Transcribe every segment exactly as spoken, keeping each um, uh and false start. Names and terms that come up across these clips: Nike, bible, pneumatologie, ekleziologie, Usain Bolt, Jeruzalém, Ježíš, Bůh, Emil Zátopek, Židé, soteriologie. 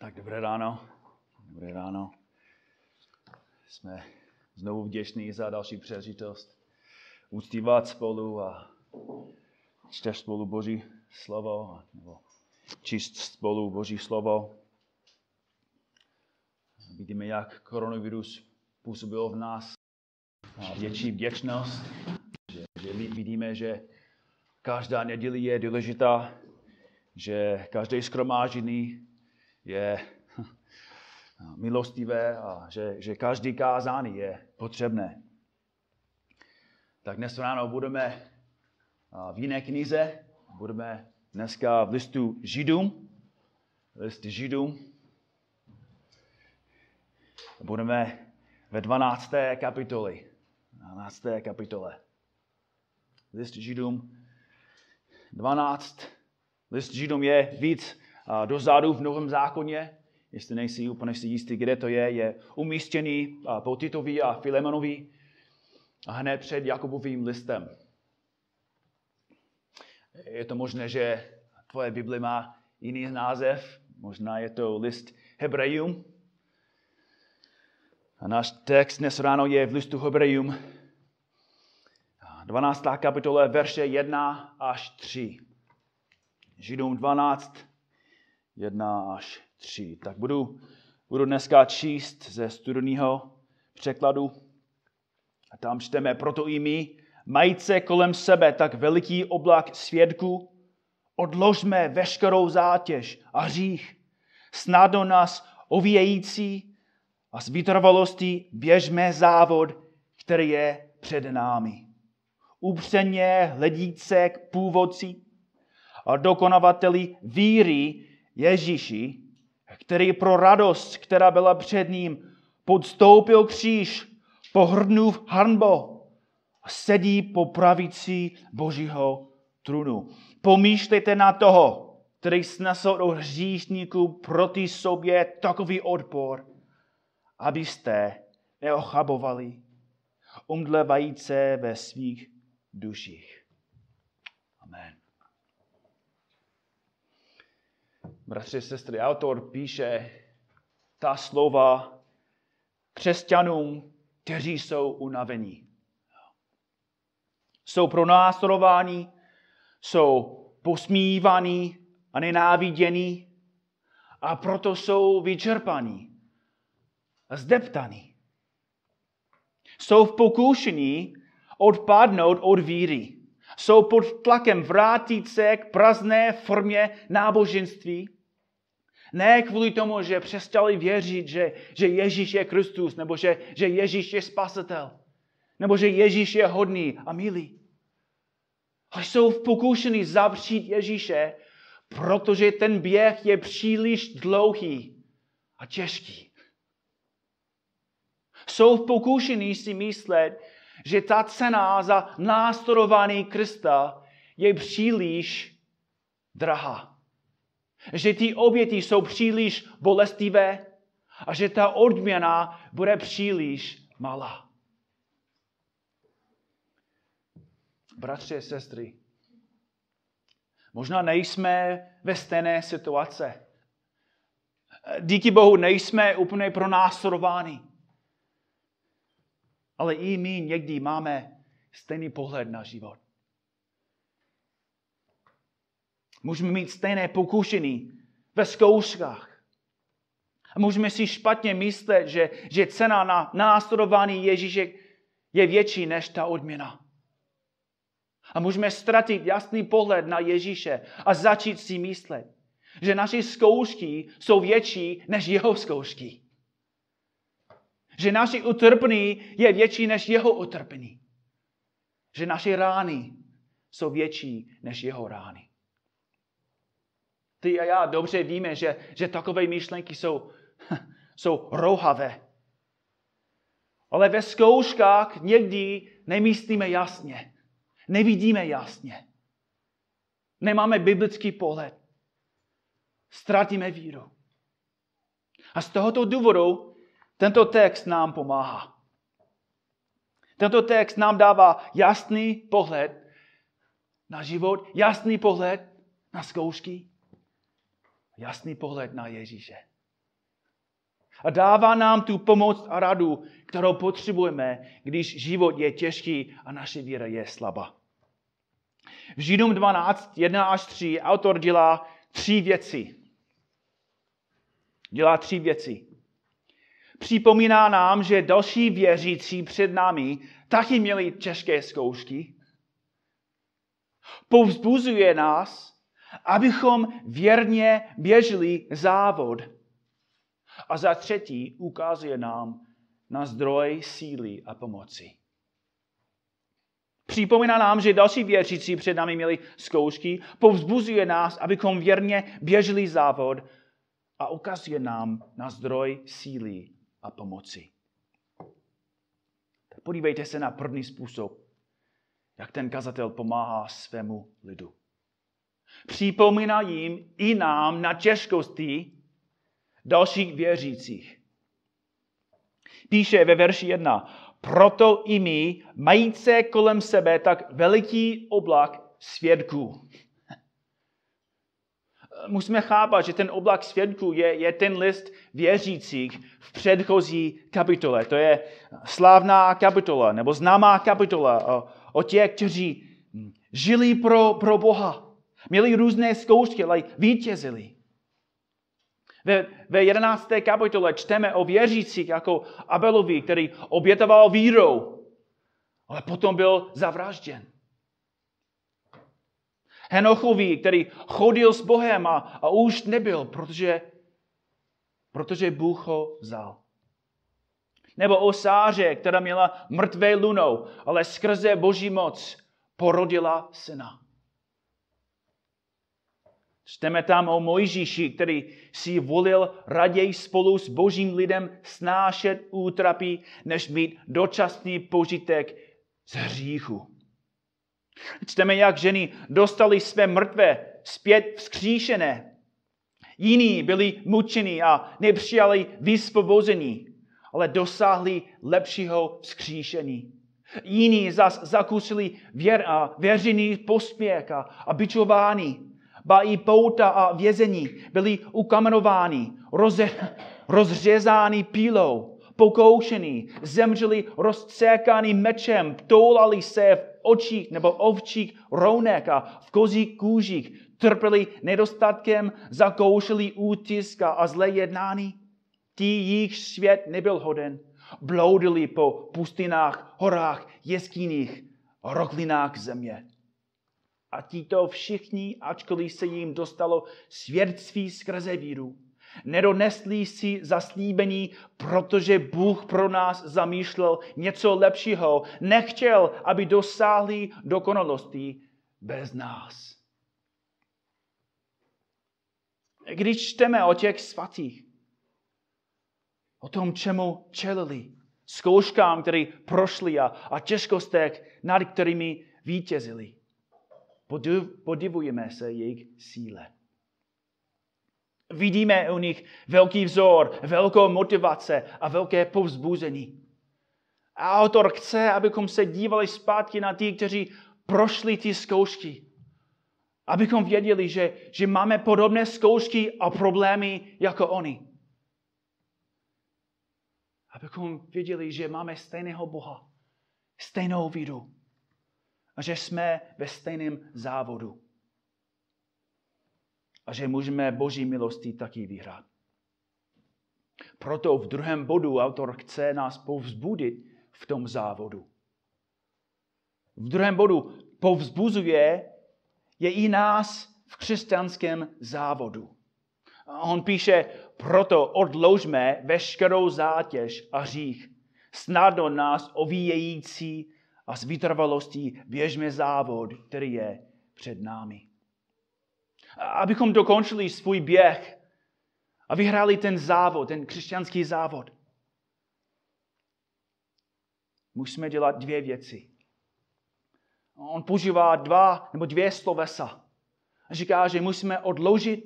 Tak dobré ráno. Dobré ráno. Jsme znovu vděční za další příležitost uctívat spolu a číst spolu Boží slovo, nebo číst spolu Boží slovo. Vidíme, jak koronavirus působil v nás větší vděčnost, že, že vidíme, že každá neděle je důležitá, že každé shromáždění je milostivé a že, že každý kázání je potřebné. Tak dnes ráno budeme v jiné knize, budeme dneska v listu Židům, list Židům. Budeme ve dvanácté kapitoli, dvanácté kapitole. List Židům dvanáct. List Židům je víc dozadu v Novém zákoně, jestli nejsi úplně si jistý, kde to je, je umístěný po Titovi a Filemonovi a hned před Jakubovým listem. Je to možné, že tvoje Bible má jiný název, možná je to list Hebrejům. A náš text dnes ráno je v listu Hebrejům, dvanácté kapitole, verše jedna až tři. Židům dvanáct, jedna až tři. Tak budu, budu dneska číst ze studijního překladu. A tam čteme: proto i my, majíce kolem sebe tak veliký oblak svědků, odložme veškerou zátěž a hřích, snadno nás ovíjející, a s vytrvalostí běžme závod, který je před námi. Upřeně hledíce k původci a dokonavateli víry Ježíši, který pro radost, která byla před ním, podstoupil kříž, pohrnul hanbou a sedí po pravici Božího trůnu. Pomýšlejte na toho, který snesl od hříšníků proti sobě takový odpor, abyste neochabovali, umdlevajíce ve svých duších. Amen. Bratři, sestry, autor píše ta slova křesťanům, kteří jsou unavení. Jsou pronásledováni, jsou posmívaní a nenávidění, a proto jsou vyčerpaní a zdeptaní. Jsou v pokušení odpadnout od víry. Jsou pod tlakem vrátit se k prázdné formě náboženství. Ne kvůli tomu, že přestali věřit, že, že Ježíš je Kristus, nebo že, že Ježíš je spasitel, nebo že Ježíš je hodný a milý. A jsou v pokušení zavřít Ježíše, protože ten běh je příliš dlouhý a těžký. Jsou v pokušení si myslet, že ta cena za následování Krista je příliš drahá. Že ty oběti jsou příliš bolestivé a že ta odměna bude příliš malá. Bratři a sestry, možná nejsme ve stejné situaci. Díky Bohu nejsme úplně pronásledováni. Ale i my někdy máme stejný pohled na život. Můžeme mít stejné pokušení ve zkouškách. A můžeme si špatně myslet, že, že cena na následování Ježíše je větší než ta odměna. A můžeme ztratit jasný pohled na Ježíše a začít si myslet, že naše zkoušky jsou větší než jeho zkoušky. Že naše utrpení je větší než jeho utrpení. Že naše rány jsou větší než jeho rány. Ty a já dobře víme, že, že takové myšlenky jsou, jsou rouhavé. Ale ve zkouškách někdy nemyslíme jasně. Nevidíme jasně. Nemáme biblický pohled. Ztratíme víru. A z tohoto důvodu tento text nám pomáhá. Tento text nám dává jasný pohled na život, jasný pohled na zkoušky, jasný pohled na Ježíše. A dává nám tu pomoc a radu, kterou potřebujeme, když život je těžký a naše víra je slabá. V Židům dvanáct, jedna až tři autor dělá tři věci. Dělá tři věci. Připomíná nám, že další věřící před námi taky měli těžké zkoušky. Povzbuzuje nás, abychom věrně běželi závod. A za třetí ukazuje nám na zdroj síly a pomoci. Připomíná nám, že další věřící před námi měli zkoušky, povzbuzuje nás, abychom věrně běželi závod a ukazuje nám na zdroj síly a pomoci. Tak podívejte se na první způsob, jak ten kazatel pomáhá svému lidu. Připomíná jim i nám na těžkosti dalších věřících. Píše ve verši jedna. Proto i my, majíce kolem sebe tak veliký oblak svědků. Musíme chápat, že ten oblak svědků je, je ten list věřících v předchozí kapitole. To je slavná kapitola, nebo známá kapitola o, o těch, kteří žili pro, pro Boha. Měli různé zkoušky, ale vítězili. Ve, ve jedenácté kapitole čteme o věřících jako Abelovi, který obětoval vírou, ale potom byl zavražděn. Henochovi, který chodil s Bohem a, a už nebyl, protože, protože Bůh ho vzal. Nebo o Sáře, která měla mrtvé lunou, ale skrze Boží moc porodila syna. Čteme tam o Mojžíši, který si volil raději spolu s Božím lidem snášet útrapy, než mít dočasný požitek z hříchu. Čteme, jak ženy dostaly své mrtvé zpět vzkříšené. Jiní byli mučeni a nepřijali vysvobození, ale dosáhli lepšího vzkříšení. Jiní zas zakusili věr a věřený posměch a, a bičování. Ba i pouta a vězení byli ukamenováni, roze, rozřezáni pílou, pokoušení, zemřeli rozcékáni mečem, toulali se v očích nebo ovčích rounek a v kozích kůžích, trpěli nedostatkem, zakoušeli útiska a zlé jednání. Ti, jejich svět nebyl hoden, bloudili po pustinách, horách, jeskyních, roklinách země. A tito všichni, ačkoliv se jim dostalo svědectví skrze víru, nedonesli si zaslíbení, protože Bůh pro nás zamýšlel něco lepšího. Nechtěl, aby dosáhli dokonalosti bez nás. Když čteme o těch svatých, o tom, čemu čelili, zkouškám, které prošli a, a těžkostech, nad kterými vítězili, podivujeme se jejich síle. Vidíme u nich velký vzor, velkou motivace a velké povzbuzení. A autor chce, abychom se dívali zpátky na ty, kteří prošli ty zkoušky. Abychom věděli, že, že máme podobné zkoušky a problémy jako oni. Abychom věděli, že máme stejného Boha, stejnou víru. A že jsme ve stejném závodu. A že můžeme Boží milosti taky vyhrát. Proto v druhém bodu autor chce nás povzbudit v tom závodu. V druhém bodu povzbuzuje je i nás v křesťanském závodu. A on píše, proto odložme veškerou zátěž a hřích, snadno nás ovíjející a s vytrvalostí běžme závod, který je před námi. Abychom dokončili svůj běh a vyhráli ten závod, ten křesťanský závod. Musíme dělat dvě věci. On používá dva nebo dvě slovesa. Říká, že musíme odložit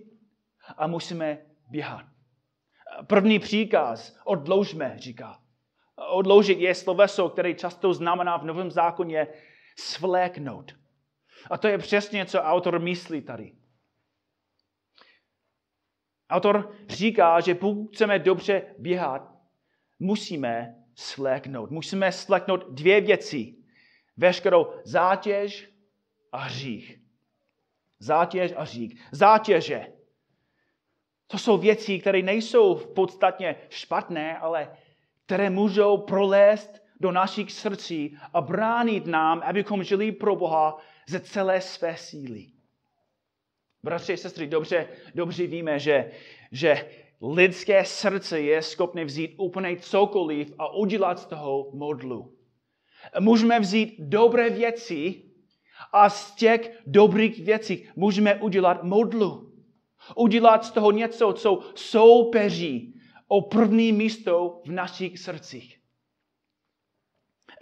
a musíme běhat. První příkaz, odložme, říká. Odložit je sloveso, které často znamená v Novém zákoně svléknout. A to je přesně, co autor myslí tady. Autor říká, že pokud chceme dobře běhat, musíme sleknout. Musíme sleknout dvě věci. Veškerou zátěž a hřích. Zátěž a hřích. Zátěže. To jsou věci, které nejsou v podstatě špatné, ale které můžou prolézt do našich srdcí a bránit nám, abychom žili pro Boha ze celé své síly. Bratři a sestry, dobře, dobře víme, že, že lidské srdce je schopné vzít úplně cokoliv a udělat z toho modlu. Můžeme vzít dobré věci a z těch dobrých věcí můžeme udělat modlu. Udělat z toho něco, co soupeří o první místo v našich srdcích.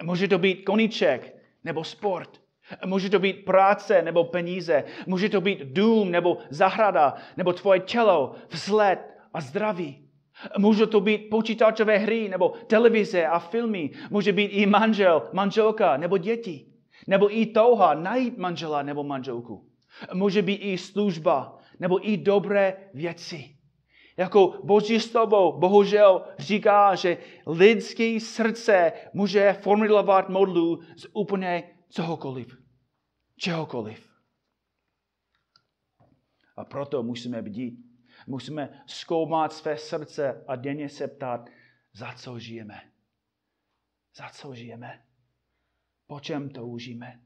Může to být koníček nebo sport. Může to být práce nebo peníze. Může to být dům nebo zahrada nebo tvoje tělo, vzhled a zdraví. Může to být počítačové hry nebo televize a filmy. Může být i manžel, manželka nebo děti. Nebo i touha najít manžela nebo manželku. Může být i služba nebo i dobré věci. Jako Boží slovo bohužel říká, že lidské srdce může formulovat modlu z úplně cokoliv, čehokoliv. A proto musíme bdít. Musíme zkoumat své srdce a denně se ptát, za co žijeme. Za co žijeme? Po čem toužíme?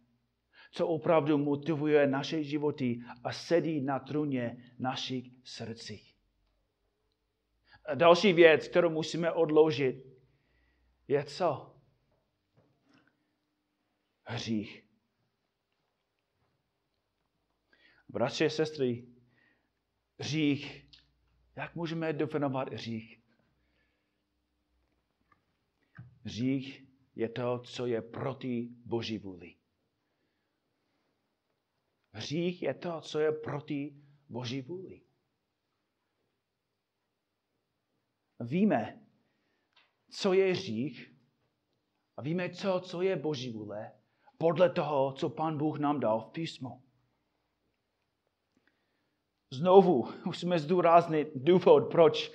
Co opravdu motivuje naše životy a sedí na trůně našich srdcí? A další věc, kterou musíme odložit, je co? Hřích. Bratři a sestry, hřích. Jak můžeme definovat hřích? Hřích je to, co je proti Boží vůli. Hřích je to, co je proti Boží vůli. Víme, co je hřích a víme, co, co je Boží vůle podle toho, co Pán Bůh nám dal v písmu. Znovu musíme zdůraznit důvod, proč,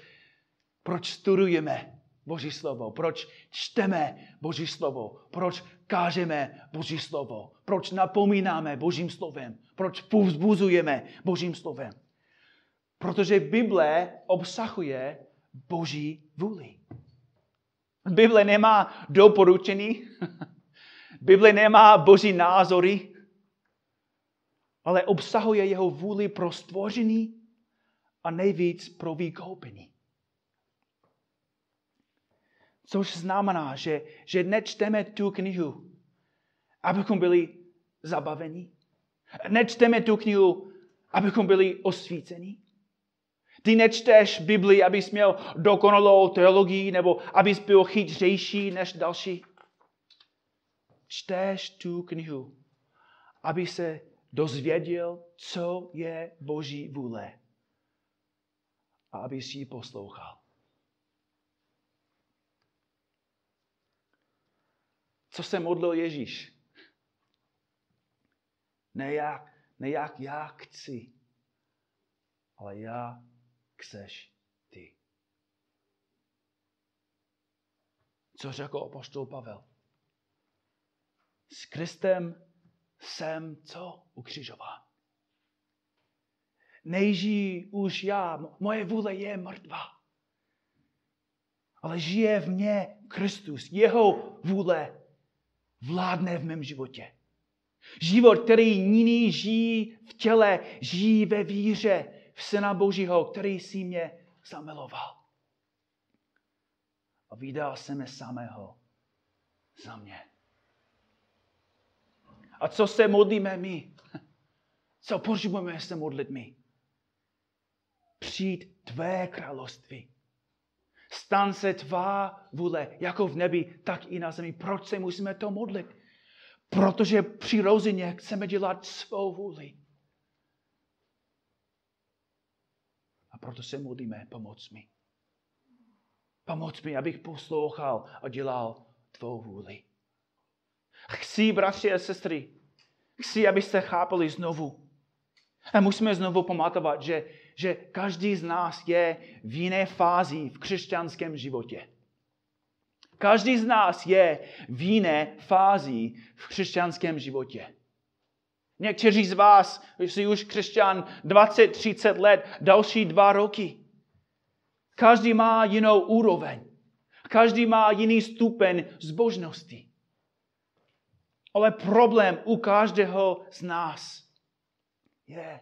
proč studujeme Boží slovo, proč čteme Boží slovo, proč kážeme Boží slovo, proč napomínáme Božím slovem, proč povzbuzujeme Božím slovem. Protože Bible obsahuje Boží vůli. Bible nemá doporučení, Bible nemá Boží názory, ale obsahuje jeho vůli pro stvoření a nejvíc pro vykoupení. Což znamená, že, že nečteme tu knihu, abychom byli zabaveni. Nečteme tu knihu, abychom byli osvíceni. Ty nečteš Bibli, abys měl dokonalou teologii nebo abys byl chytřejší než další. Čteš tu knihu, aby se dozvěděl, co je Boží vůle. A abys ji poslouchal. Co se modlil Ježíš? Ne jak, ne jak já chci, ale já chceš ty. Co řekl apoštol Pavel? S Kristem jsem co ukřižován. Nežijí už já, moje vůle je mrtvá. Ale žije v mně Kristus. Jeho vůle vládne v mém životě. Život, který jiný žijí v těle, žijí ve víře v Syna Božího, který si mě zamiloval. A vydal se mě samého za mě. A co se modlíme my? Co potřebujeme se modlit my? Přijď tvé království. Stan se tvá vůle, jako v nebi, tak i na zemi. Proč se musíme to modlit? Protože přirozeně chceme dělat svou vůli. A proto se modlíme, pomoc mi. Pomoc mi, abych poslouchal a dělal tvou vůli. Chci, bratři a sestry, chci, abyste chápali znovu. A musíme znovu pamatovat, že, že každý z nás je v jiné fázi v křesťanském životě. Každý z nás je v jiné fázi v křesťanském životě. Někteří z vás jsi už křesťan dvacet třicet let, další dva roky. Každý má jinou úroveň. Každý má jiný stupeň zbožnosti. Ale problém u každého z nás je,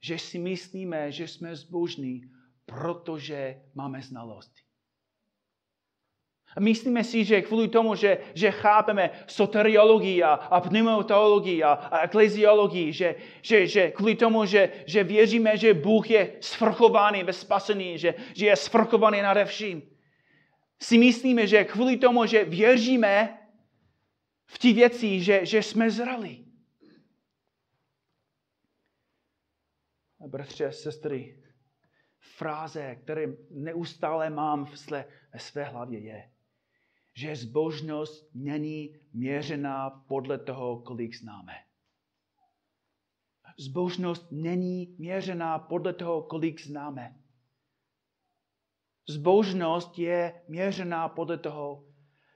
že si myslíme, že jsme zbožní, protože máme znalosti. A myslíme si, že kvůli tomu, že, že chápeme soteriologii a, a pneumatologii a, a ekleziologii, že, že, že kvůli tomu, že, že věříme, že Bůh je svrchovaný ve spasení, že, že je svrchovaný nade vším, si myslíme, že kvůli tomu, že věříme v ty věci, že, že jsme zrali. A bratři a sestry, fráze, které neustále mám v své, ve své hlavě, je, že zbožnost není měřená podle toho, kolik známe. Zbožnost není měřená podle toho, kolik známe. Zbožnost je měřená podle toho,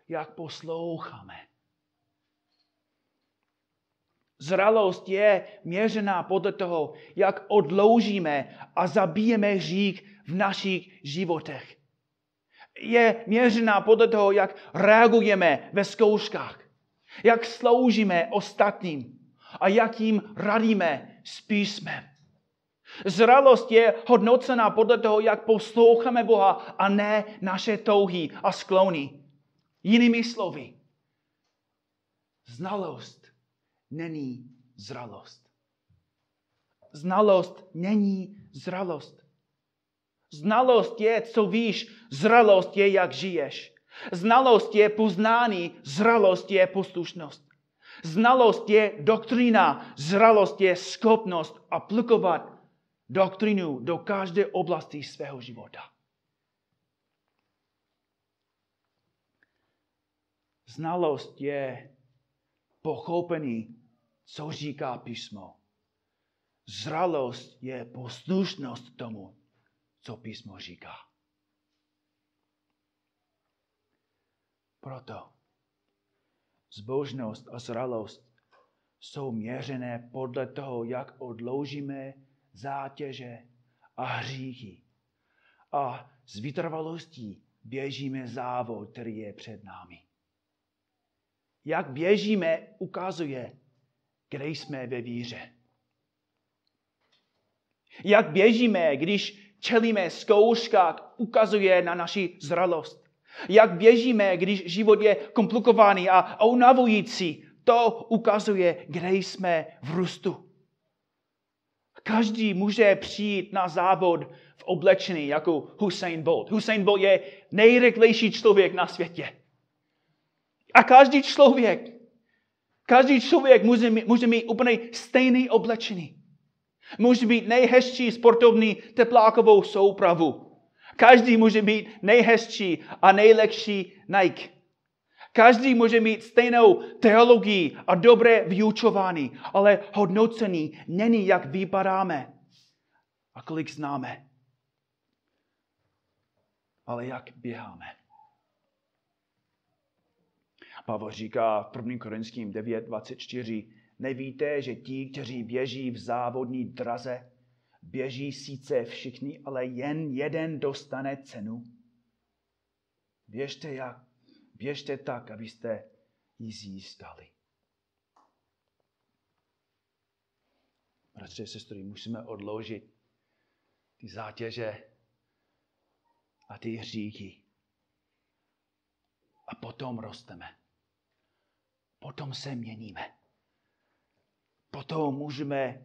jak posloucháme. Zralost je měřená podle toho, jak odloužíme a zabijeme hřích v našich životech. Je měřená podle toho, jak reagujeme ve zkouškách, jak sloužíme ostatním a jak jim radíme s písmem. Zralost je hodnocena podle toho, jak posloucháme Boha a ne naše touhy a sklony. Jinými slovy, znalost není zralost. Znalost není zralost. Znalost je, co víš, zralost je, jak žiješ. Znalost je poznání, zralost je poslušnost. Znalost je doktrína, zralost je schopnost aplikovat doktrinu do každé oblasti svého života. Znalost je pochopení, co říká písmo. Zralost je poslušnost tomu, co písmo říká. Proto zbožnost a zralost jsou měřené podle toho, jak odloužíme zátěže a hříchy. A s vytrvalostí běžíme závod, který je před námi. Jak běžíme, ukazuje, kde jsme ve víře. Jak běžíme, když čelíme zkouškách, ukazuje na naši zralost. Jak běžíme, když život je komplikovaný a unavující, to ukazuje, kde jsme v růstu. Každý může přijít na závod v oblečení jako Usain Bolt. Usain Bolt je nejrychlejší člověk na světě. A každý člověk, každý člověk může, může mít úplně stejné oblečení. Může mít nejhezčí sportovní teplákovou soupravu. Každý může mít nejhezčí a nejlepší Nike. Každý může mít stejnou teologii a dobré vyučování, ale hodnocení není, jak vypadáme a kolik známe, ale jak běháme. Pavel říká v prvním Korinským devět dvacet čtyři, nevíte, že ti, kteří běží v závodní draze, běží sice všichni, ale jen jeden dostane cenu. Běžte, jak, běžte tak, abyste ji získali. Bratře a sestry, musíme odložit ty zátěže a ty hříchy. A potom rosteme. Potom se měníme. Potom můžeme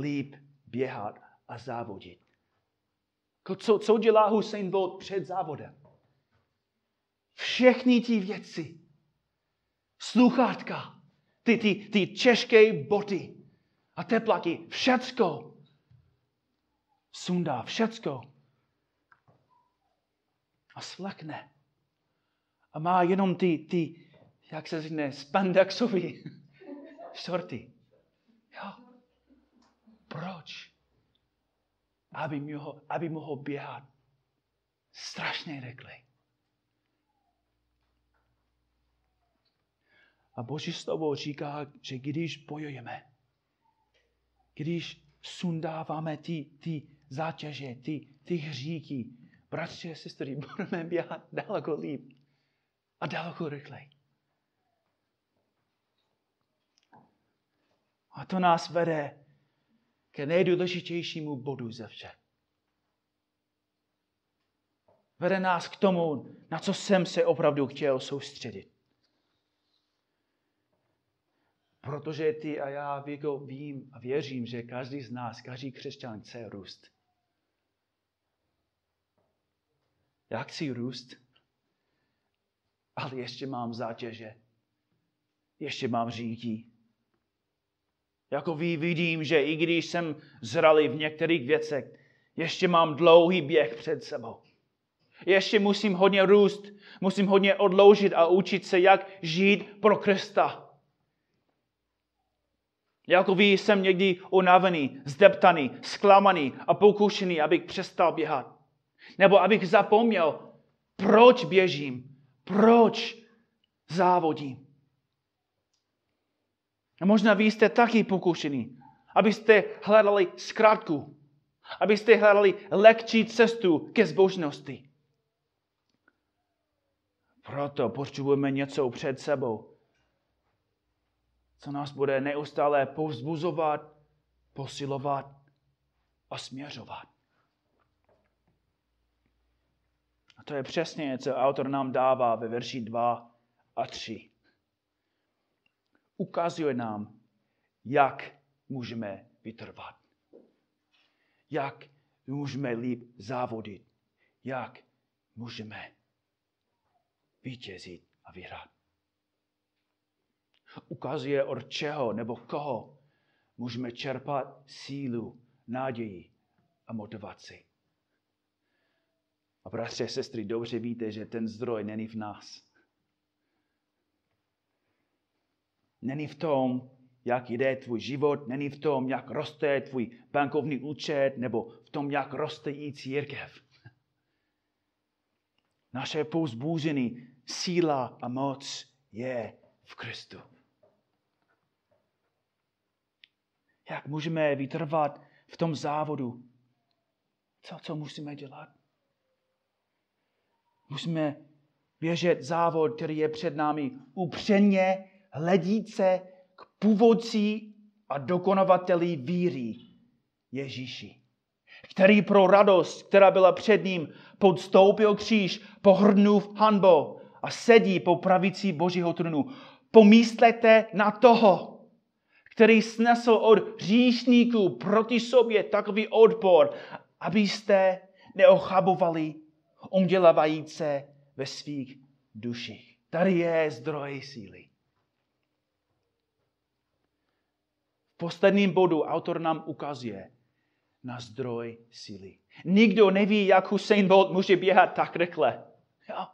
líp běhat a závodit. Co, co dělá Usain Bolt před závodem? Všechny ty věci, sluchátka, ty, ty, ty těžké boty a tepláky, všecko sundá, všecko a svlekne. A má jenom ty, ty jak se říkne, spandexový sorty. Jo. Proč? aby, mi ho, aby mohl běhat. Strašně rychle. A Boží slovo říká, že když bojujeme, když sundáváme ty, ty zátěže, ty, ty hříky, bratři a sestry, budeme běhat daleko líp a daleko rychleji. A to nás vede k nejdůležitějšímu bodu ze všech. Vede nás k tomu, na co jsem se opravdu chtěl soustředit. Protože ty a já vím a věřím, že každý z nás, každý křesťan chce růst. Já chci růst, ale ještě mám zátěže. Ještě mám řídí. Jako ví, vidím, že i když jsem zralý v některých věcech, ještě mám dlouhý běh před sebou. Ještě musím hodně růst, musím hodně odloužit a učit se, jak žít pro Krista. Jako ví, jsem někdy unavený, zdeptaný, zklamaný a pokušený, abych přestal běhat. Nebo abych zapomněl, proč běžím, proč závodím. A možná vy jste taky pokušený, abyste hledali zkrátku, abyste hledali lehčí cestu ke zbožnosti. Proto potřebujeme něco před sebou, co nás bude neustále povzbuzovat, posilovat a směřovat. A to je přesně, co autor nám dává ve verši dva a tři. Ukazuje nám, jak můžeme vytrvat. Jak můžeme líp závodit. Jak můžeme vítězit a vyhrát. Ukazuje, od čeho nebo koho můžeme čerpat sílu, naději a motivaci. A bratře a sestry, dobře víte, že ten zdroj není v nás. Není v tom, jak jde tvůj život, není v tom, jak roste tvůj bankovní účet, nebo v tom, jak roste i církev. Naše povzbuzení, síla a moc je v Kristu. Jak můžeme vytrvat v tom závodu? Co, co musíme dělat? Musíme běžet závod, který je před námi, upřeně hledí se k původci a dokonavateli víry Ježíši, který pro radost, která byla před ním, podstoupil kříž, pohrnul hanbou a sedí po pravici Božího trůnu. Pomyslete na toho, který snesl od hříšníků proti sobě takový odpor, abyste neochabovali, omdělávajíce se ve svých duších. Tady je zdroj síly. V posledním bodu autor nám ukazuje na zdroj síly. Nikdo neví, jak Usain Bolt může běhat tak rychle. Jo.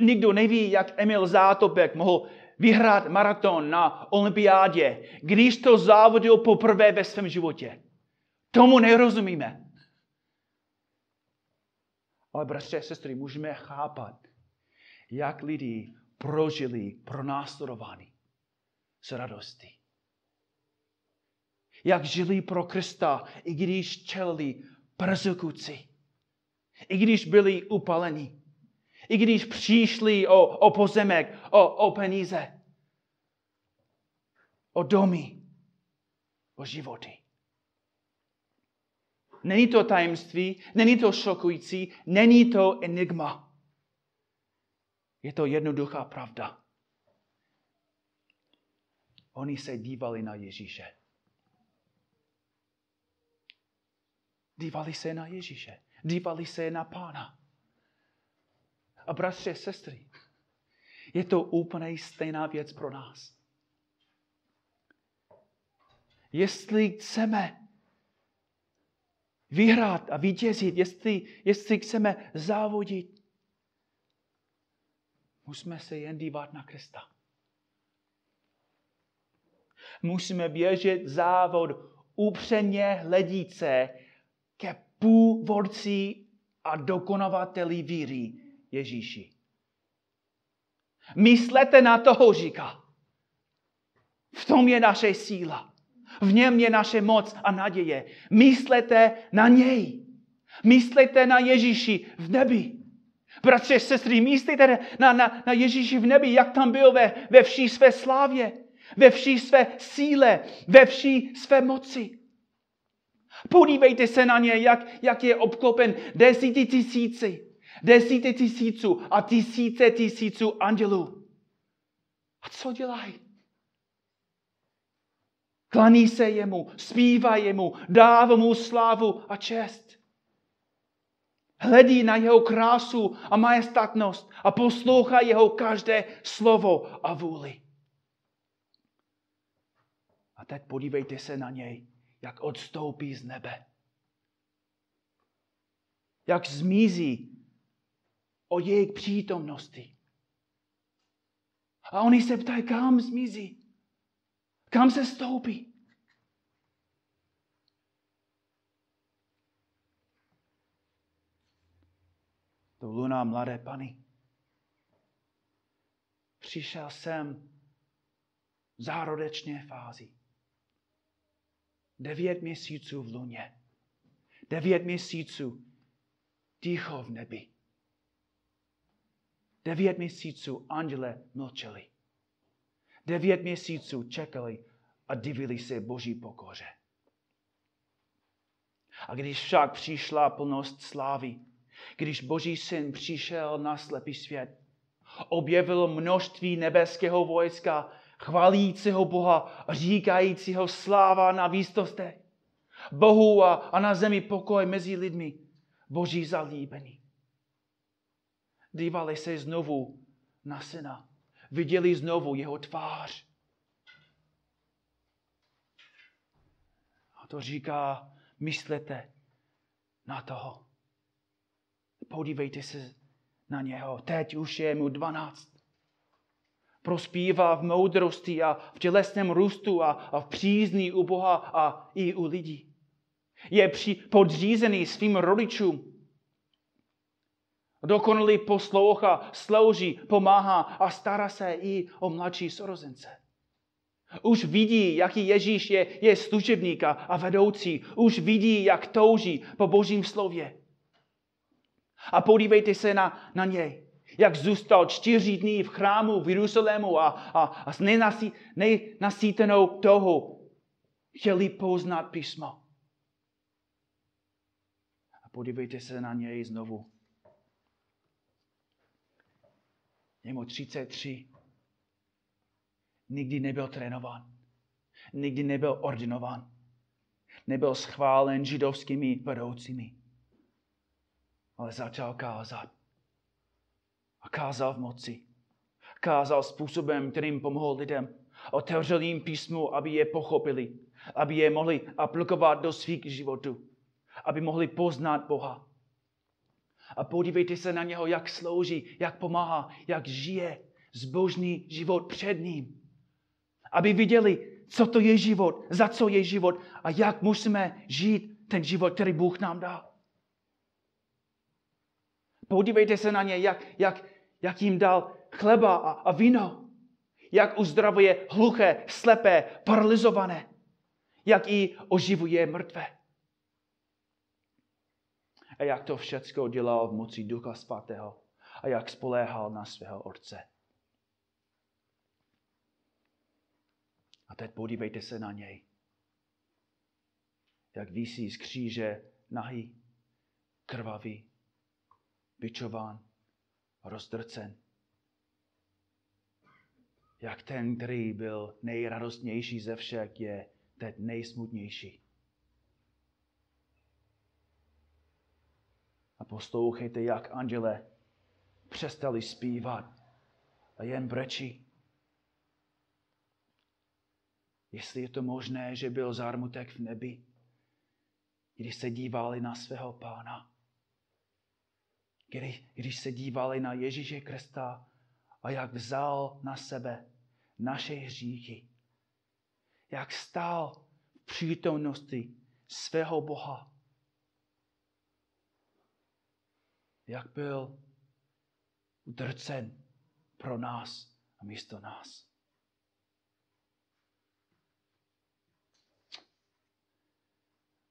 Nikdo neví, jak Emil Zátopek mohl vyhrát maraton na olympiádě, když to závodil poprvé ve svém životě. Tomu nerozumíme. Ale bratři a sestry, můžeme chápat, jak lidi prožili pronásledování s radostí. Jak žili pro Krista, i když čelili persekuci, i když byli upaleni, i když přišli o, o pozemek, o, o peníze, o domy, o životy. Není to tajemství, není to šokující, není to enigma. Je to jednoduchá pravda. Oni se dívali na Ježíše. Dívali se na Ježíše. Dívali se na Pána. A bratři a sestry, je to úplně stejná věc pro nás. Jestli chceme vyhrát a vítězit, jestli, jestli chceme závodit, musíme se jen dívat na Krista. Musíme běžet závod upřeně hledíce ke původci a dokonavateli víry Ježíši. Myslete na toho, říká. V tom je naše síla. V něm je naše moc a naděje. Myslete na něj. Myslete na Ježíši v nebi. Bratře, sestry, myslíte na, na, na Ježíši v nebi, jak tam byl ve, ve vší své slávě, ve vší své síle, ve vší své moci. Podívejte se na ně, jak, jak je obklopen desíti tisíci, desíti tisíců a tisíce tisíců andělů. A co dělají? Klaní se jemu, zpívá jemu, dává mu slávu a čest. Hledí na jeho krásu a majestátnost a poslouchá jeho každé slovo a vůli. A teď podívejte se na něj, jak odstoupí z nebe. Jak zmizí od jejich přítomnosti. A oni se ptají, kam zmizí? Kam se stoupí? Do luna mladé Panny. Přišel jsem v zárodečné fázi. Devět měsíců v luně. Devět měsíců ticho v nebi. Devět měsíců anděle mlčeli. Devět měsíců čekali a divili se Boží pokoře. A když však přišla plnost slávy, když Boží syn přišel na slepý svět, objevil množství nebeského vojska, chvalícího Boha, říkajícího sláva na výsostech, Bohu a, a na zemi pokoj mezi lidmi, Boží zalíbený. Dívali se znovu na syna, viděli znovu jeho tvář. A to říká, myslete na toho. Podívejte se na něho. Teď už je mu dvanáct. Prospívá v moudrosti a v tělesném růstu a, a v přízní u Boha a i u lidí. Je při, podřízený svým rodičům. Dokonalý poslouchá, slouží, pomáhá a stará se i o mladší sorozence. Už vidí, jaký Ježíš je, je služebník a vedoucí. Už vidí, jak touží po Božím slově. A podívejte se na, na něj, jak zůstal čtyři dny v chrámu v Jeruzalému a, a, a s nenasí, nenasítenou touhou chtěli poznat písmo. A podívejte se na něj znovu. Je mu třicet tři. Nikdy nebyl trénován. Nikdy nebyl ordinován. Nebyl schválen židovskými vedoucími. Ale začal kázat. A kázal v moci. Kázal způsobem, kterým pomohl lidem. Otevřel jim písmu, aby je pochopili. Aby je mohli aplikovat do svých životů. Aby mohli poznat Boha. A podívejte se na něho, jak slouží, jak pomáhá, jak žije zbožný život před ním. Aby viděli, co to je život, za co je život a jak musíme žít ten život, který Bůh nám dá. Podívejte se na ně, jak, jak, jak jim dal chleba a, a víno. Jak uzdravuje hluché, slepé, paralyzované. Jak i oživuje mrtvé. A jak to všecko dělal v moci Ducha Svatého. A jak spoléhal na svého Otce. A teď podívejte se na něj. Jak visí z kříže nahý, krvavý. Bičován, rozdrcen. Jak ten, který byl nejradostnější ze všech, je teď nejsmutnější. A poslouchejte, jak anděle přestali zpívat a jen brečí. Jestli je to možné, že byl zármutek v nebi, když se dívali na svého Pána. Když, když se dívali na Ježíše Krista a jak vzal na sebe naše hříchy. Jak stál v přítomnosti svého Boha jak byl udrcen pro nás a místo nás.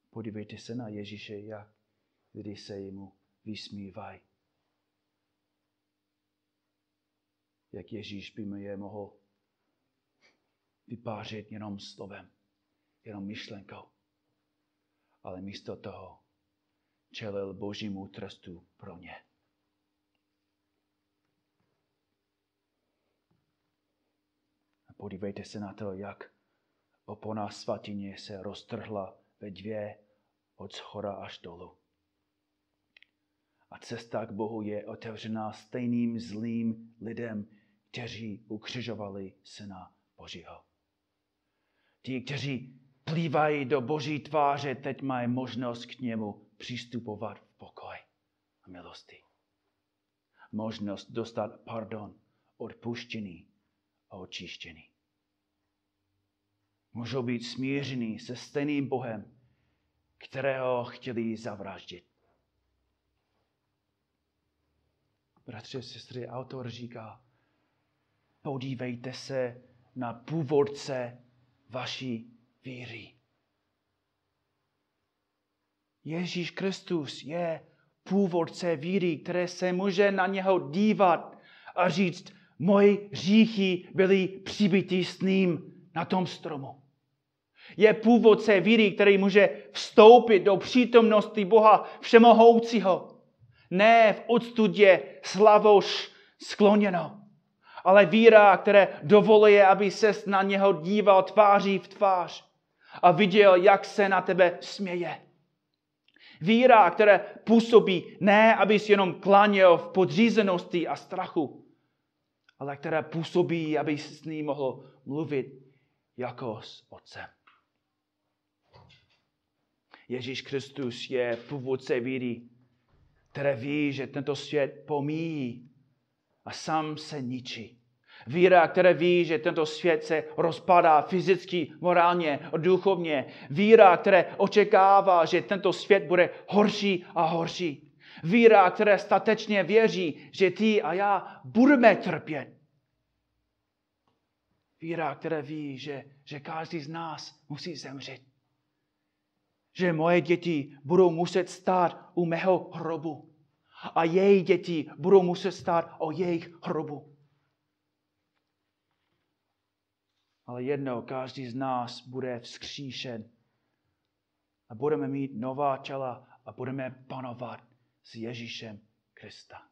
Podívejte se na Ježíše, jak když se jemu vysmívají. Jak Ježíš by mi je mohl vypářit jenom slovem, jenom myšlenkou. Ale místo toho čelil Božímu trestu pro ně. A podívejte se na to, jak opona svatyně se roztrhla ve dvě od shora až dolů. A cesta k Bohu je otevřená stejným zlým lidem, kteří ukřižovali Syna Božího. Ti, kteří plývají do Boží tváře, teď mají možnost k němu přistupovat v pokoji a milosti. Možnost dostat pardon, odpuštění a očištění. Můžou být smíření se stejným Bohem, kterého chtěli zavraždit. Bratře, sestry, autor říká, podívejte se na původce vaší víry. Ježíš Kristus je původce víry, které se může na něho dívat a říct, moji hříchy byly přibity s ním na tom stromu. Je původce víry, který může vstoupit do přítomnosti Boha Všemohoucího. Ne v odstudě slavou skloněno, ale víra, která dovoluje, aby ses na něho díval tváří v tvář a viděl, jak se na tebe směje. Víra, která působí ne, abys jenom klaněl v podřízenosti a strachu, ale která působí, abys s ní mohl mluvit jako s otcem. Ježíš Kristus je původce víry, které ví, že tento svět pomíjí a sám se ničí. Víra, která ví, že tento svět se rozpadá fyzicky, morálně a duchovně. Víra, která očekává, že tento svět bude horší a horší. Víra, která statečně věří, že ty a já budeme trpět. Víra, která ví, že, že každý z nás musí zemřít. Že moje děti budou muset stát u mého hrobu a její děti budou muset stát o jejich hrobu. Ale jednou každý z nás bude vzkříšen a budeme mít nová těla a budeme panovat s Ježíšem Krista.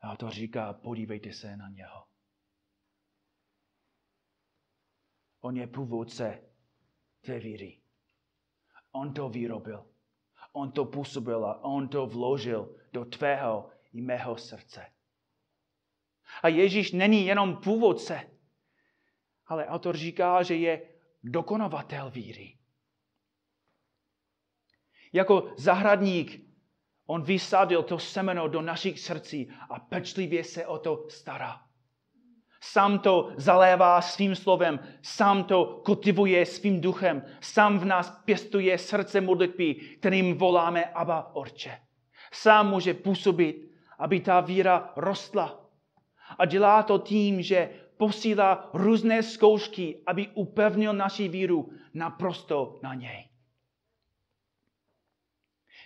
A to říká, podívejte se na něho. On je původce té víry. On to vyrobil. On to působil a on to vložil do tvého i mého srdce. A Ježíš není jenom původce, ale autor říká, že je dokonovatel víry. Jako zahradník on vysadil to semeno do našich srdcí a pečlivě se o to stará. Sám to zalévá svým slovem, sám to kultivuje svým duchem, sám v nás pěstuje srdce modlitby, kterým voláme Abba Orče. Sám může působit, aby ta víra rostla. A dělá to tím, že posílá různé zkoušky, aby upevnil naši víru naprosto na něj.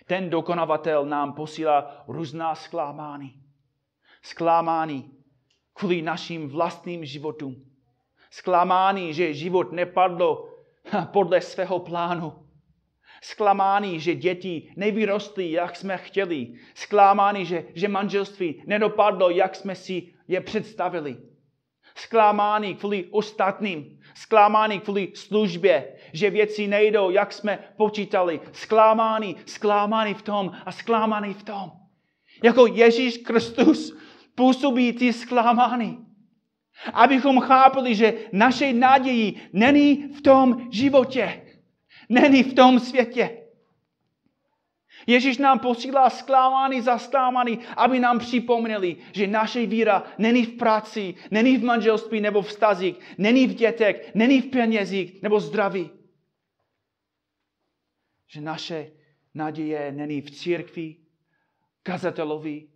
Ten dokonavatel nám posílá různá zklamání. Zklamání kvůli našim vlastním životům. Zklamání, že život nepadlo podle svého plánu. Zklamání, že děti nevyrostly, jak jsme chtěli. Zklamání, že, že manželství nedopadlo, jak jsme si je představili. Zklamání kvůli ostatním. Zklamání kvůli službě, že věci nejdou, jak jsme počítali. Zklamání, zklamání v tom a zklamání v tom. Jako Ježíš Kristus působí ty zklamání. Abychom chápali, že naše naději není v tom životě. Není v tom světě. Ježíš nám posílá zklamání za zklamání, aby nám připomněli, že naše víra není v práci, není v manželství nebo v vztazích, není v dětech, není v penězích nebo zdraví. Že naše naděje není v církvi, kazatelovi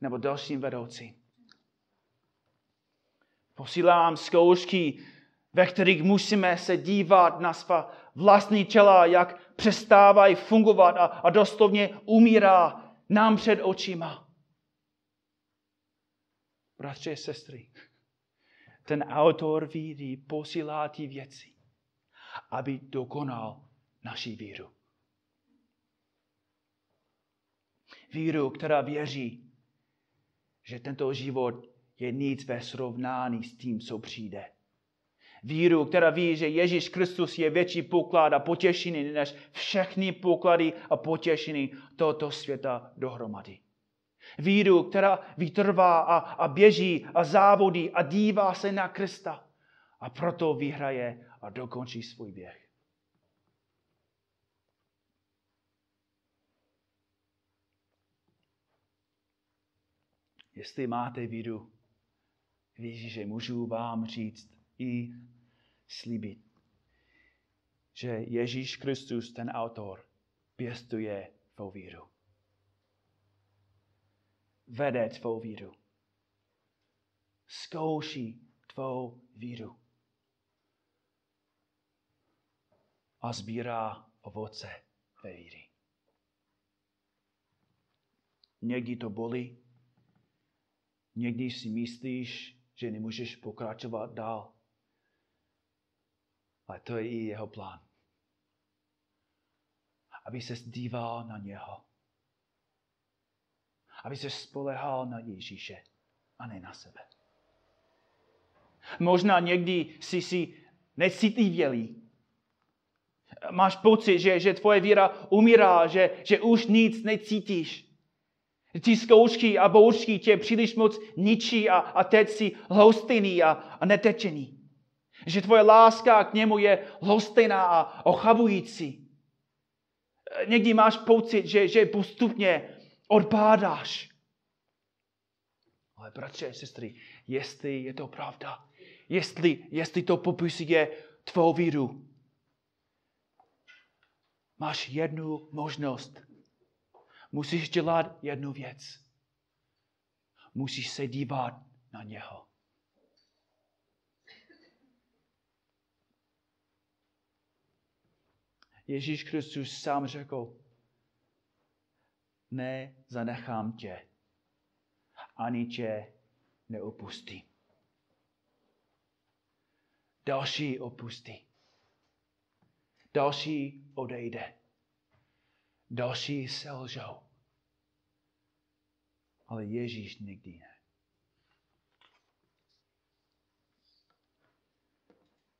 nebo dalším vedoucím. Posílám zkoušky, ve kterých musíme se dívat na svá vlastní těla, jak přestávají fungovat a, a doslovně umírá nám před očima. Bratře a sestry, ten autor víry posílá ty věci, aby dokonal naši víru. Víru, která věří, že tento život je nic ve srovnání s tím, co přijde. Víru, která ví, že Ježíš Kristus je větší poklad a potěšení než všechny poklady a potěšení tohoto světa dohromady. Víru, která vytrvá a, a běží a závodí a dívá se na Krista a proto vyhraje a dokončí svůj běh. Jestli máte víru, víš, že můžu vám říct i slíbit, že Ježíš Kristus, ten autor, pěstuje tvou víru. Vede tvou víru. Zkouší tvou víru. A sbírá ovoce ve víry. Někdy to bolí, někdy si myslíš, že nemůžeš pokračovat dál. Ale to je i jeho plán. Aby ses díval na něho. Aby ses spolehal na Ježíše a ne na sebe. Možná někdy jsi si necitlivělý. Máš pocit, že, že tvoje víra umírá, že, že už nic necítíš. Ty zkoušky a bouřky tě příliš moc ničí a, a teď jsi hlostený a, a netečený. Že tvoje láska k němu je hlostená a ochabující. Někdy máš pocit, že, že postupně odpádáš. Ale bratře a sestry, jestli je to pravda, jestli, jestli to popisuje tvou víru, máš jednu možnost. Musíš dělat jednu věc. Musíš se dívat na něho. Ježíš Kristus sám řekl, nezanechám tě, ani tě neopustím. Další opustí. Další odejde. Další selžou. Ale Ježíš nikdy ne.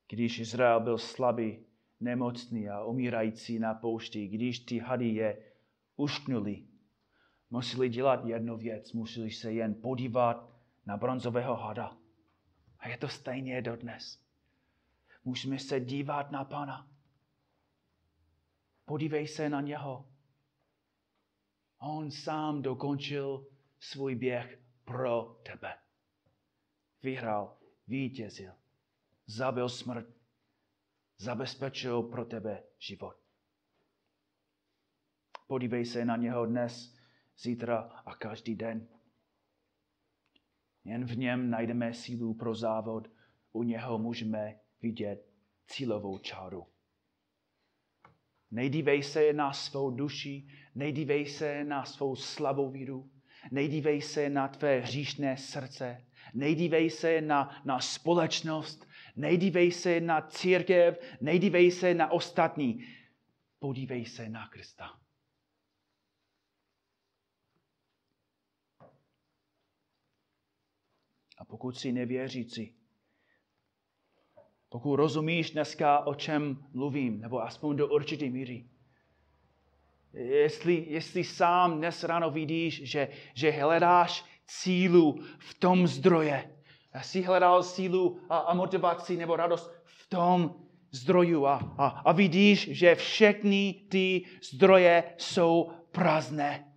Když Izrael byl slabý, nemocný a umírající na poušti, když ty hady je ušknuli, museli dělat jednu věc, museli se jen podívat na bronzového hada. A je to stejně dodnes. Musíme se dívat na Pána. Podívej se na něho. On sám dokončil svůj běh pro tebe. Vyhrál, vítězil, zabil smrt, zabezpečil pro tebe život. Podívej se na něho dnes, zítra a každý den. Jen v něm najdeme sílu pro závod, u něho můžeme vidět cílovou čáru. Nejdívej se na svou duši, nejdívej se na svou slabou víru, nejdívej se na tvé hříšné srdce, nejdívej se na, na společnost, nejdívej se na církev, nejdívej se na ostatní. Podívej se na Krista. A pokud jsi nevěřící, pokud rozumíš dneska, o čem mluvím, nebo aspoň do určité míry. Jestli, jestli sám dnes ráno vidíš, že, že hledáš sílu v tom zdroje. Jsi hledal sílu a, a motivaci nebo radost v tom zdroju. A, a, a vidíš, že všechny ty zdroje jsou prázdné.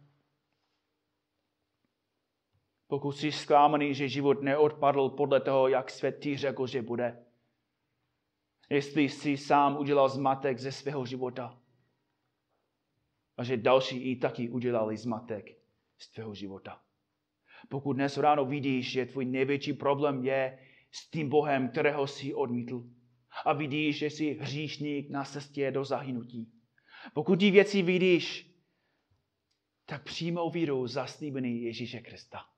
Pokud jsi zklamaný, že život neodpadl podle toho, jak svět ti řekl, že bude. Jestli jsi sám udělal zmatek ze svého života. a že další i taky udělali zmatek z tvého života. Pokud dnes ráno vidíš, že tvůj největší problém je s tím Bohem, kterého jsi odmítl, a vidíš, že jsi hříšník na cestě do zahynutí. Pokud ty věci vidíš, tak přijmou víru zaslíbený Ježíše Krista.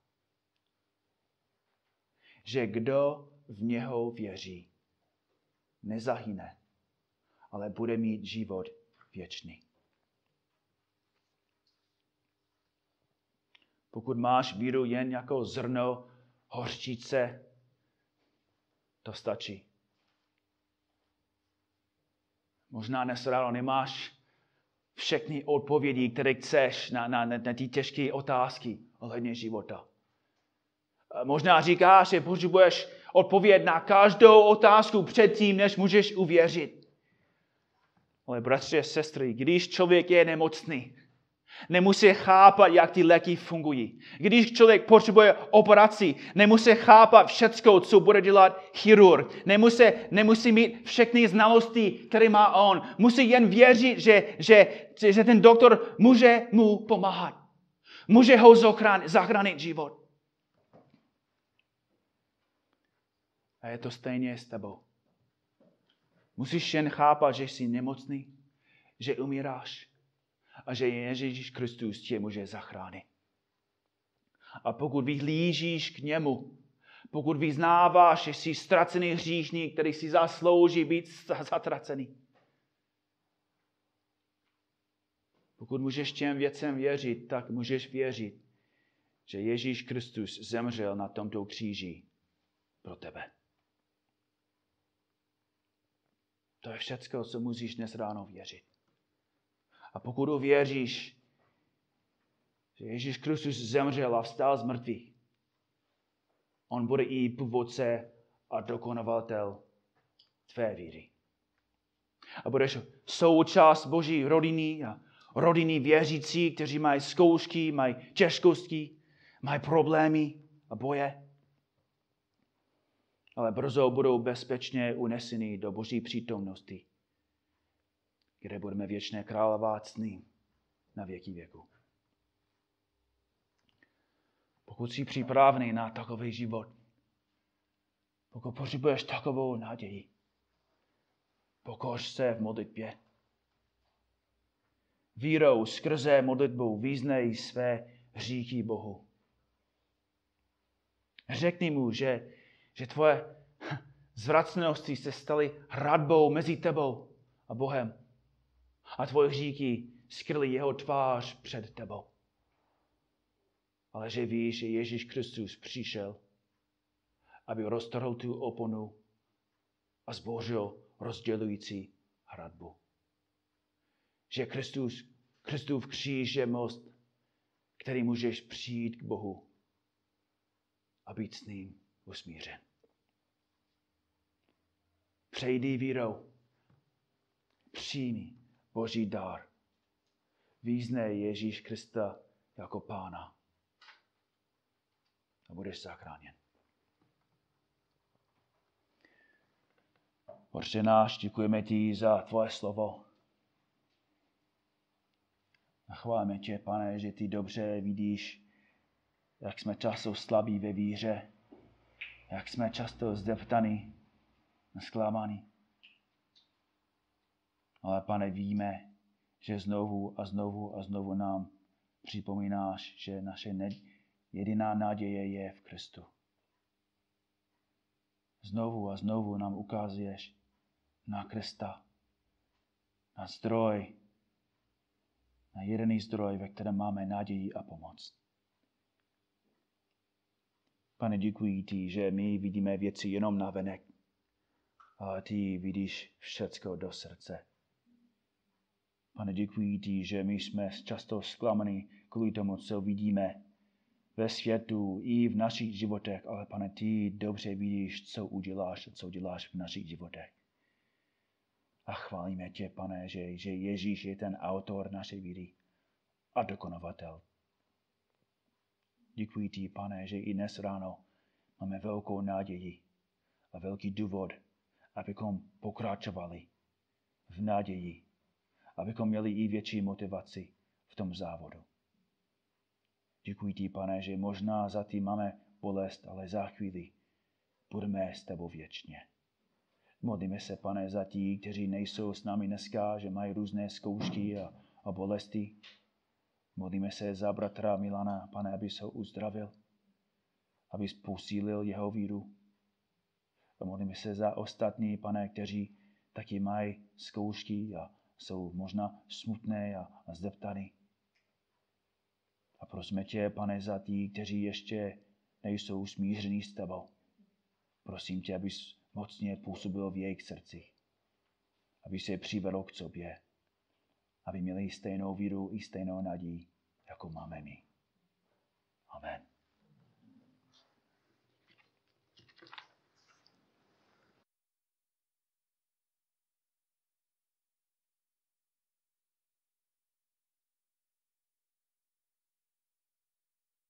Že kdo v něho věří, nezahyne, ale bude mít život věčný. Pokud máš víru jen jako zrno hořčice, to stačí. Možná dnes ráno nemáš všechny odpovědi, které chceš na, na, na ty těžké otázky ohledně života. Možná říkáš, že potřebuješ odpověď na každou otázku předtím, než můžeš uvěřit. Ale bratři a sestry, když člověk je nemocný, nemusí chápat, jak ty léky fungují. Když člověk potřebuje operaci, nemusí chápat všecko, co bude dělat chirurg. Nemusí, nemusí mít všechny znalosti, které má on. Musí jen věřit, že, že, že ten doktor může mu pomáhat. Může ho zachránit život. A je to stejně s tebou. Musíš jen chápat, že jsi nemocný, že umíráš. A že Ježíš Kristus tě může zachránit. A pokud vyhlížíš k němu, pokud vyznáváš, že jsi ztracený hříšník, který si zaslouží být zatracený. Pokud můžeš těm věcem věřit, tak můžeš věřit, že Ježíš Kristus zemřel na tomto kříži pro tebe. To je všecko, co musíš dnes ráno věřit. A pokud uvěříš, že Ježíš Kristus zemřel a vstal z mrtvých, on bude i původce a dokonovatel tvé víry. A budeš součást Boží rodiny a rodiny věřící, kteří mají zkoušky, mají těžkosti, mají problémy a boje. Ale brzo budou bezpečně uneseni do Boží přítomnosti, kde budeme věčné královat s ním na věky věku. Pokud jsi připravený na takový život, pokud potřebuješ takovou naději, pokoř se v modlitbě. Vírou skrze modlitbou vyznej své hříchy Bohu. Řekni mu, že, že tvoje zvracenosti se staly hradbou mezi tebou a Bohem. A tvoje hříchy skryly jeho tvář před tebou. Ale že víš, že Ježíš Kristus přišel, aby roztrhl tu oponu a zbořil rozdělující hradbu. Že Kristus, Kristův kříž je most, který můžeš přijít k Bohu a být s ním usmířen. Přejdi vírou, přijmi Boží dar. Vyznej Ježíš Krista jako Pána. A budeš zachráněn. Otče náš, děkujeme ti za tvoje slovo. A chválíme tě, Pane, že ty dobře vidíš, jak jsme často slabí ve víře, jak jsme často zdeptaní a zklamáni. Ale Pane, víme, že znovu a znovu a znovu nám připomínáš, že naše jediná naděje je v Kristu. Znovu a znovu nám ukazuješ na Krista, na zdroj, na jediný zdroj, ve kterém máme naději a pomoc. Pane, děkuji ti, že my vidíme věci jenom navenek, ale ty vidíš všecko do srdce. Pane, děkuji ti, že my jsme často zklamaní kvůli tomu, co vidíme ve světu i v našich životech, ale Pane, ty dobře vidíš, co uděláš a co děláš v našich životech. A chválíme tě, Pane, že, že Ježíš je ten autor naší víry a dokonovatel. Děkuji ti, Pane, že i dnes ráno máme velkou naději a velký důvod, abychom pokračovali v naději, abychom měli i větší motivaci tom závodu. Děkuji ti, Pane, že možná za ty máme bolest, ale za chvíli budeme s tebou věčně. Modlíme se, Pane, za tí, kteří nejsou s námi dneska, že mají různé zkoušky a, a bolesti. Modlíme se za bratra Milana, Pane, abys ho uzdravil, abys posílil jeho víru. A modlíme se za ostatní, Pane, kteří taky mají zkoušky a jsou možná smutné a, a zdeptaní. A prosme tě, Pane, za tí, kteří ještě nejsou smíření s tebou. Prosím tě, abys mocně působil v jejich srdcích, aby se přivedl k sobě, aby měli stejnou víru i stejnou naději, jako máme my. Amen.